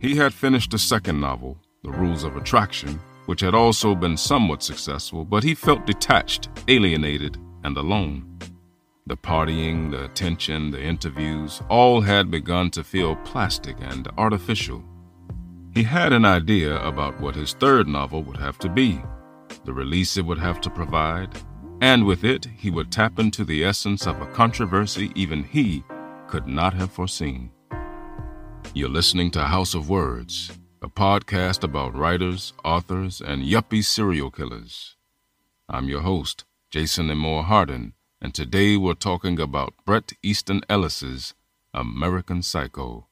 He had finished a second novel, The Rules of Attraction, which had also been somewhat successful, but he felt detached, alienated, and alone. The partying, the attention, the interviews, all had begun to feel plastic and artificial. He had an idea about what his third novel would have to be, the release it would have to provide, and with it, he would tap into the essence of a controversy even he could not have foreseen. You're listening to House of Words, a podcast about writers, authors, and yuppie serial killers. I'm your host, Jason Amore Hardin, and today we're talking about Brett Easton Ellis's American Psycho.